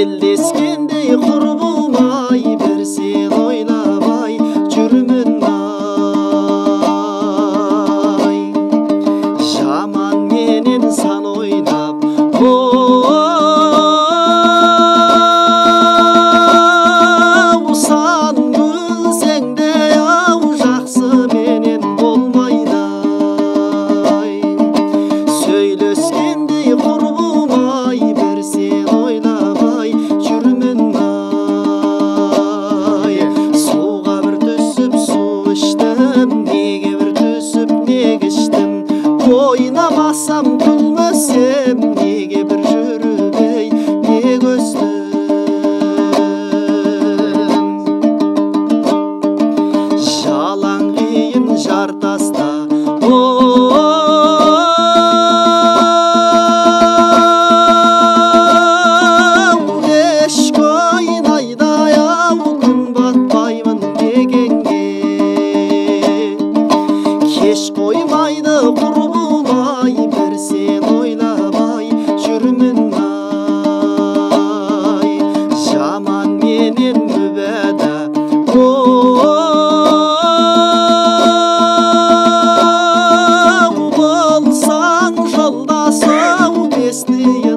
Elleskendey qurbulmay bir sen oylabay jürmün ay. Şaman menen san oynap usan gülsen de au jaqsı menen bolmaydı ay. Söyleskendey qurbulmay bir sen Oynamasam gülmesem nege bir jürüp ey ne gözdüm Jalan giyin jartasta Eşk oynayda yav gün batmayman degenge Keş koymaydı qurbulmay Sen oylabay jürmün ay Şaman menen mübada Bolsan joldasu esneye